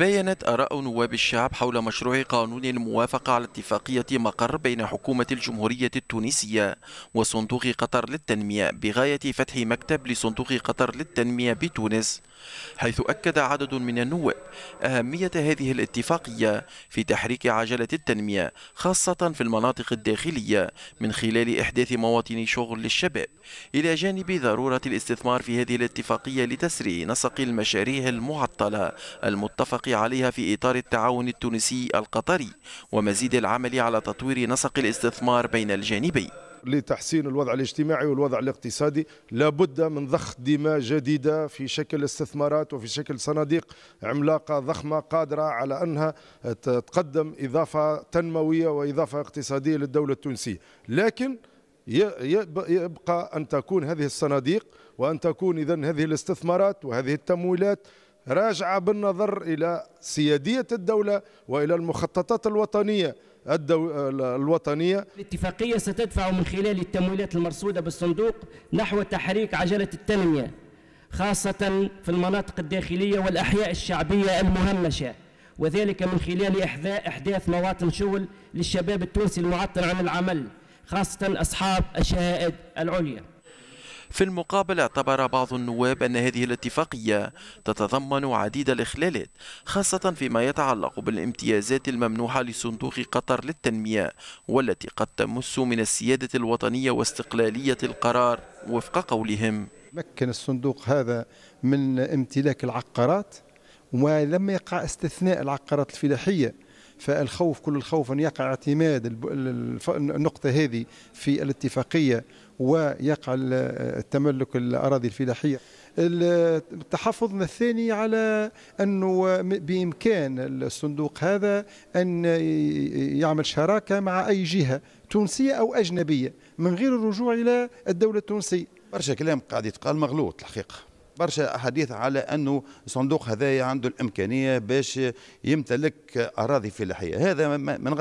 بيّنت آراء نواب الشعب حول مشروع قانون الموافقة على اتفاقية مقر بين حكومة الجمهورية التونسية وصندوق قطر للتنمية بغاية فتح مكتب لصندوق قطر للتنمية بتونس، حيث أكد عدد من النواب أهمية هذه الاتفاقية في تحريك عجلة التنمية خاصة في المناطق الداخلية من خلال إحداث مواطن شغل للشباب، إلى جانب ضرورة الاستثمار في هذه الاتفاقية لتسريع نسق المشاريع المعطلة المتفق عليها في إطار التعاون التونسي القطري ومزيد العمل على تطوير نسق الاستثمار بين الجانبين. لتحسين الوضع الاجتماعي والوضع الاقتصادي لابد من ضخ دماء جديدة في شكل استثمارات وفي شكل صناديق عملاقة ضخمة قادرة على أنها تقدم إضافة تنموية وإضافة اقتصادية للدولة التونسية، لكن يبقى أن تكون هذه الصناديق وأن تكون إذن هذه الاستثمارات وهذه التمويلات راجعة بالنظر إلى سيادية الدولة وإلى المخططات الوطنية. الاتفاقية ستدفع من خلال التمويلات المرصودة بالصندوق نحو تحريك عجلة التنمية خاصة في المناطق الداخلية والأحياء الشعبية المهمشة، وذلك من خلال إحداث مواطن شغل للشباب التونسي المعطل عن العمل خاصة أصحاب الشهادات العليا. في المقابل اعتبر بعض النواب أن هذه الاتفاقية تتضمن عديد الإخلالات خاصة فيما يتعلق بالامتيازات الممنوحة لصندوق قطر للتنمية والتي قد تمس من السيادة الوطنية واستقلالية القرار وفق قولهم. مكن الصندوق هذا من امتلاك العقارات، ولما يقع استثناء العقارات الفلاحية فالخوف كل الخوف أن يقع اعتماد النقطة هذه في الاتفاقية ويقع التملك الأراضي الفلاحية. تحفظنا الثاني على أنه بإمكان الصندوق هذا أن يعمل شراكة مع أي جهة تونسية أو أجنبية من غير الرجوع إلى الدولة التونسية. برشا كلام قاعد يتقال مغلوط الحقيقة، برشا أحاديث على أنه الصندوق هذايا عنده الإمكانية باش يمتلك أراضي فلاحية، هذا من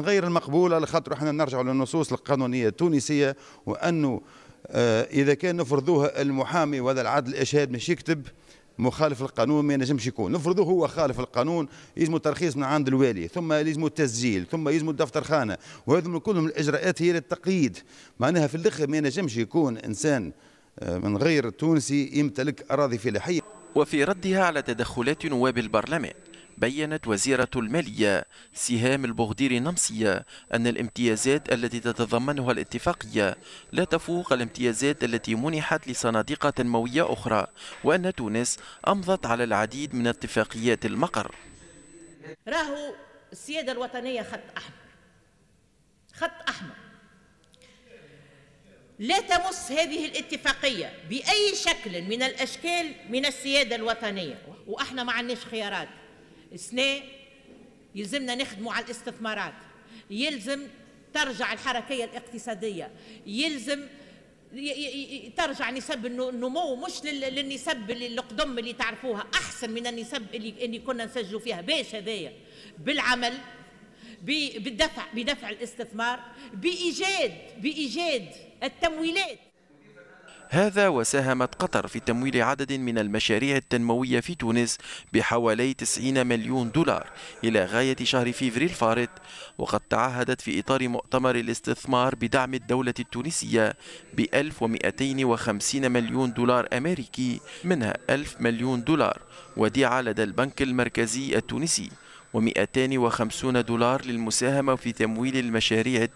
غير المقبول، على خاطر احنا نرجع للنصوص القانونية التونسية، وأنه إذا كان نفرضوها المحامي وهذا العدل الإشهاد مش يكتب مخالف القانون ما ينجمش يكون، نفرضوه هو خالف القانون يلزموا ترخيص من عند الوالي، ثم يلزموا التسجيل، ثم يلزموا الدفترخانة، وهذم كلهم الإجراءات هي للتقييد، معناها في الآخر ما ينجمش يكون إنسان من غير تونسي يمتلك أراضي فلاحية. وفي ردها على تدخلات نواب البرلمان، بيّنت وزيرة المالية سهام البغدير نمسية أن الامتيازات التي تتضمنها الاتفاقية لا تفوق الامتيازات التي منحت لصناديق تنموية أخرى، وأن تونس أمضت على العديد من اتفاقيات المقر. راهو السيادة الوطنية خط أحمر، خط أحمر، لا تمس هذه الاتفاقية بأي شكل من الأشكال من السيادة الوطنية، وإحنا ما عندناش خيارات. السنة يلزمنا نخدموا على الاستثمارات، يلزم ترجع الحركية الاقتصادية، يلزم ترجع نسب النمو مش للنسب القدم اللي تعرفوها، أحسن من النسب اللي كنا نسجلوا فيها، باش هذايا بالعمل، بدفع الاستثمار، بإيجاد التمويلات. هذا وساهمت قطر في تمويل عدد من المشاريع التنموية في تونس بحوالي 90 مليون دولار إلى غاية شهر فبراير الفارط، وقد تعهدت في إطار مؤتمر الاستثمار بدعم الدولة التونسية ب 1250 مليون دولار أمريكي، منها 1000 مليون دولار وديعة لدى البنك المركزي التونسي، و250 دولار للمساهمة في تمويل المشاريع